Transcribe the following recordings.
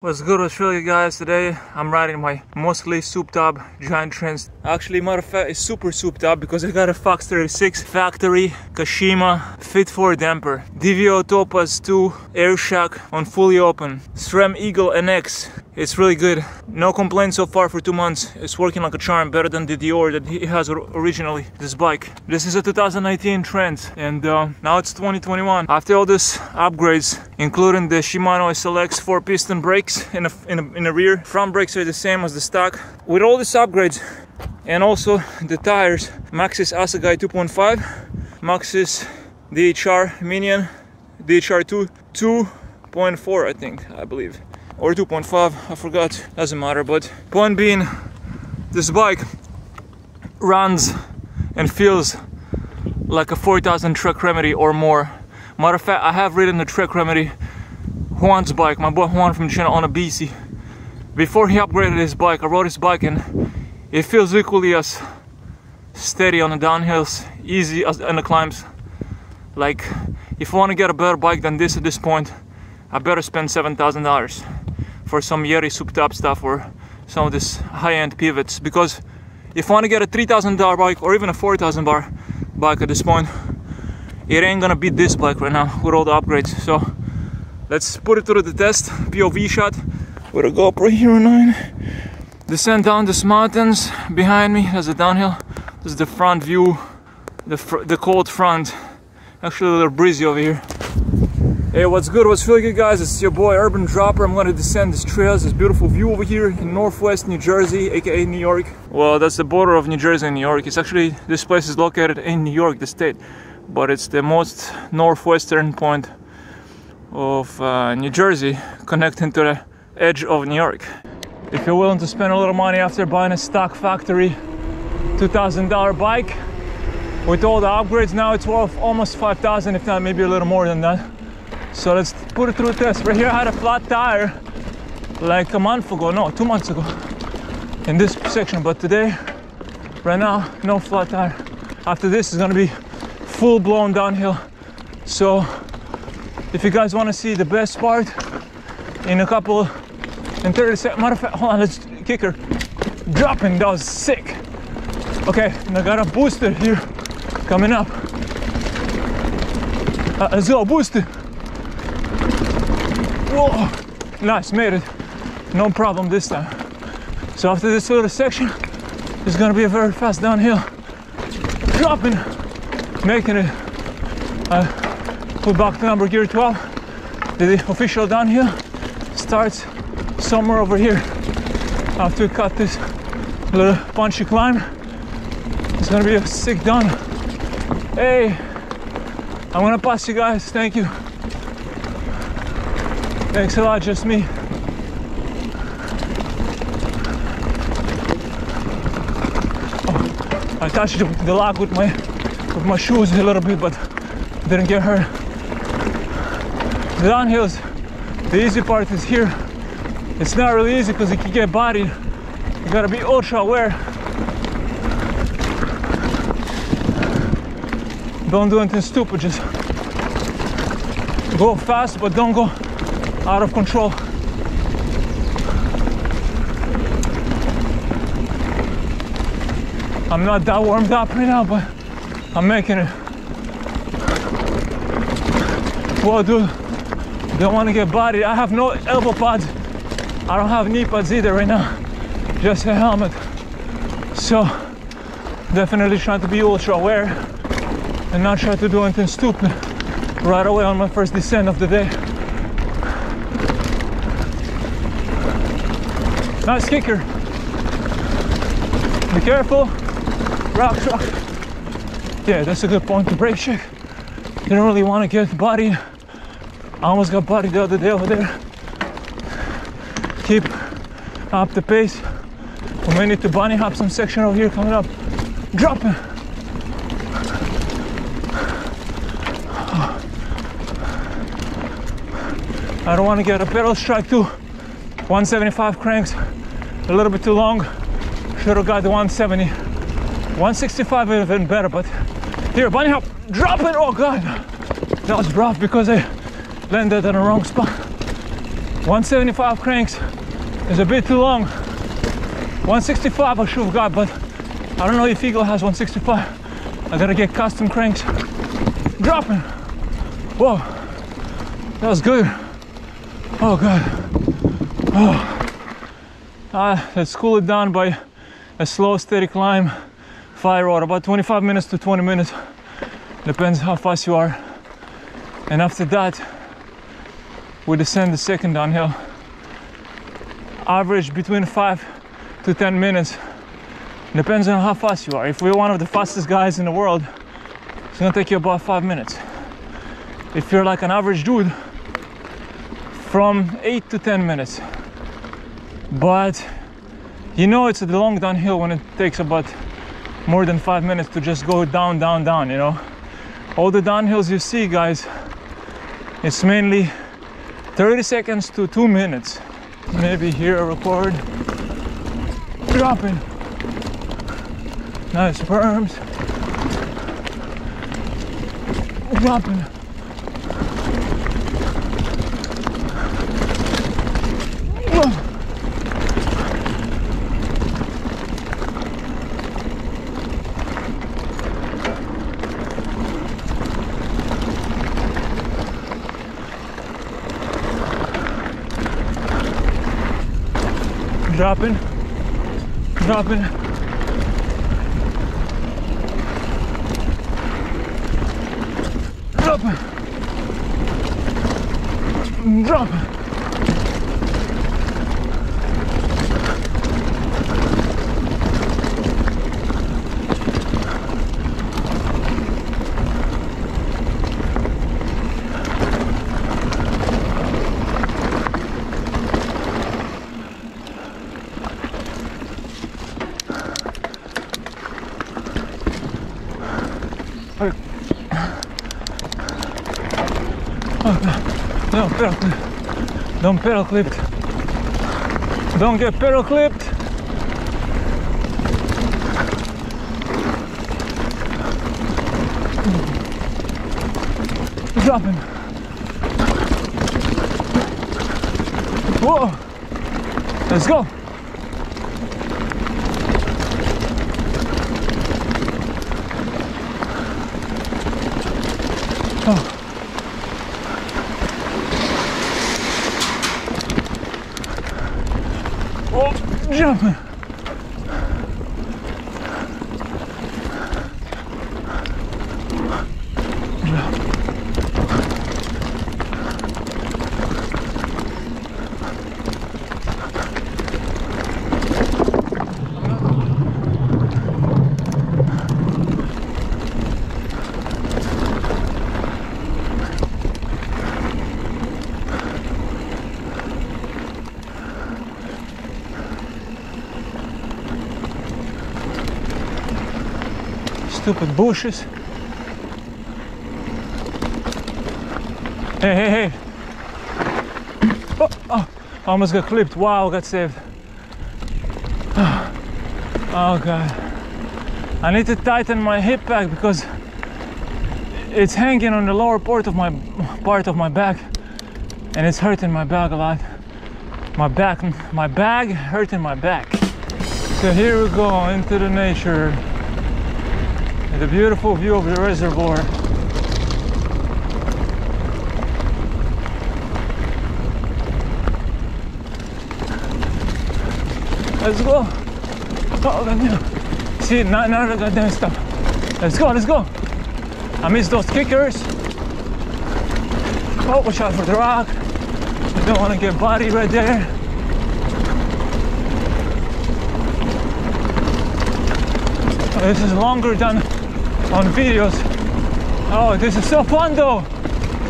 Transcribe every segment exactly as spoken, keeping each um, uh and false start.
What's good, what's really guys, today I'm riding my mostly souped up Giant Trance. Actually, matter of fact, it's super souped up because I got a Fox thirty-six factory Kashima fit for damper, D V O Topaz two air shock on fully open, SRAM Eagle N X. It's really good, no complaints so far for two months. It's working like a charm, better than the Dior that he has originally, this bike. This is a two thousand nineteen Trance, and uh, now it's twenty twenty-one. After all these upgrades, including the Shimano S L X four piston brake In a, in, a, in a rear, front brakes are the same as the stock. With all these upgrades and also the tires, Maxxis Assegai two point five, Maxxis D H R Minion, D H R two, two point four I think, I believe, or two point five, I forgot, doesn't matter. But point being, this bike runs and feels like a four thousand Trek Remedy or more. Matter of fact, I have ridden the Trek Remedy, Juan's bike, my boy Juan from the channel, on a B C. Before he upgraded his bike, I rode his bike and it feels equally as steady on the downhills, easy as on the climbs. Like, if I want to get a better bike than this at this point, I better spend seven thousand dollars for some Yeti souped up stuff or some of this high-end pivots, because if I want to get a three thousand dollar bike or even a four thousand dollar bike at this point, it ain't gonna beat this bike right now with all the upgrades. So let's put it through the test, P O V shot with a GoPro Hero nine. Descend down these mountains behind me, that's the downhill. This is the front view, the, fr the cold front. Actually a little breezy over here. Hey, what's good, what's really good guys, it's your boy Urban Dropper. I'm gonna descend these trails, this beautiful view over here in Northwest New Jersey, aka New York. Well, that's the border of New Jersey and New York. It's actually, this place is located in New York, the state, but it's the most northwestern point of uh, New Jersey, connecting to the edge of New York. If you're willing to spend a little money after buying a stock factory two thousand dollar bike with all the upgrades, now it's worth almost five thousand, if not maybe a little more than that. So let's put it through a test. Right here I had a flat tire like a month ago, no, two months ago in this section, but today, right now, no flat tire. After this is gonna be full blown downhill. So if you guys want to see the best part, in a couple, in thirty seconds, matter of fact, hold on, let's kick her. Dropping, that was sick. Okay, and I got a booster here, coming up. Uh, let's go, booster. Whoa, nice, made it. No problem this time. So after this little section, it's gonna be a very fast downhill. Dropping, making it. Uh, Put back to number gear twelve. The official downhill starts somewhere over here. After we cut this little punchy climb, it's gonna be a sick down. Hey, I'm gonna pass you guys. Thank you. Thanks a lot, just me. Oh, I touched the log with my with my shoes a little bit, but didn't get hurt. The downhills, the easy part is here. It's not really easy because you can get bodied. You gotta be ultra aware. Don't do anything stupid, just go fast, but don't go out of control. I'm not that warmed up right now, but I'm making it. Whoa, dude. Don't want to get bodied. I have no elbow pads. I don't have knee pads either right now. Just a helmet. So, definitely trying to be ultra aware and not try to do anything stupid right away on my first descent of the day. Nice kicker. Be careful. Rock, rock. Yeah, that's a good point to brake check. Didn't really want to get bodied. I almost got bodied the other day over there. Keep up the pace. We may need to bunny hop some section over here coming up. Dropping. I don't want to get a pedal strike too. one seventy-five cranks, a little bit too long. Should have got the one seventy. one sixty-five would have been better, but here, bunny hop. Drop it. Oh god, that was rough because I landed in the wrong spot. one seventy-five cranks is a bit too long. one sixty-five I should have got, but I don't know if Eagle has one sixty-five. I gotta get custom cranks. Dropping. Whoa, that was good. Oh god. Oh. Uh, let's cool it down by a slow steady climb fire road, about twenty-five minutes to twenty minutes, depends how fast you are. And after that we descend the second downhill, average between five to ten minutes, depends on how fast you are. If we're one of the fastest guys in the world, it's gonna take you about five minutes. If you're like an average dude, from eight to ten minutes. But you know it's a long downhill when it takes about more than five minutes to just go down, down, down, you know. All the downhills you see, guys, it's mainly thirty seconds to two minutes. Maybe here I record. Dropping. Nice berms. Dropping. Dropping, dropping. Dropping. Dropping. Don't pedal clip. Don't pedal clipped. Don't get pedal clipped. Dropping. Whoa. Let's go. Oh. Jumping. Stupid bushes. Hey, hey, hey. Oh, oh, almost got clipped. Wow, got saved. Oh, oh god. I need to tighten my hip pack because it's hanging on the lower part of my part of my back and it's hurting my back a lot. My back, my bag hurting my back. So here we go into the nature. The beautiful view of the reservoir. Let's go. Oh goddamn! See, not another goddamn stop. Let's go, let's go. I missed those kickers. Oh, watch out for the rock. I don't want to get bodied right there. Oh, this is longer than on videos. Oh, this is so fun though.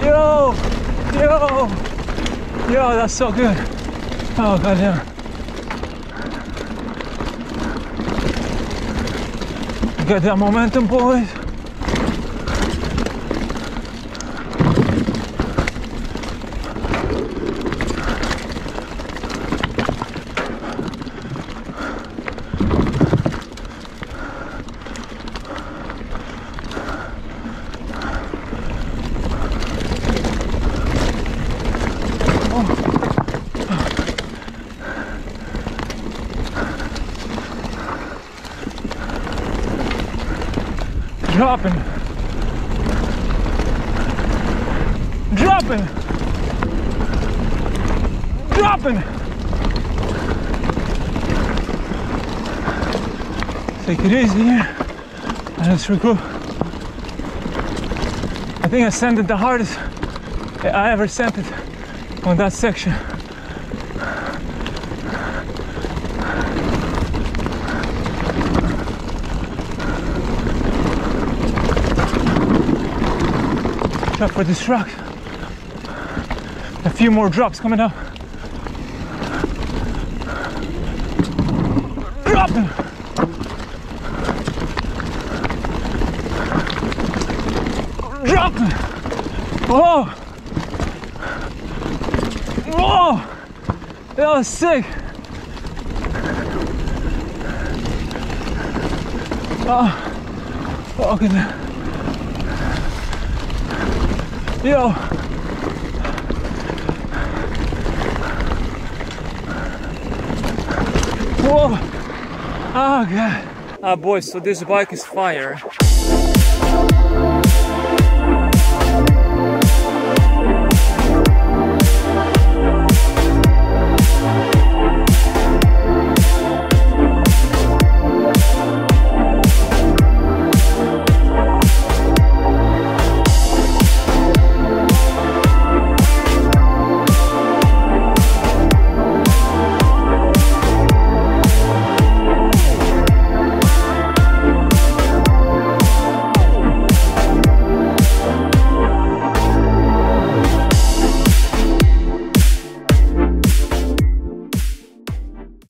Yo, yo, yo, that's so good. Oh goddamn. Get that momentum, boys. dropping, dropping, dropping. Take it easy here and let's regroup. I think I sent it the hardest I ever sent it on that section. Check for this rock. A few more drops coming up. Dropping. Dropping. Whoa. Whoa. That was sick. Oh. Oh, goodness. Yo! Whoa! Oh god! Ah boys, so this bike is fire.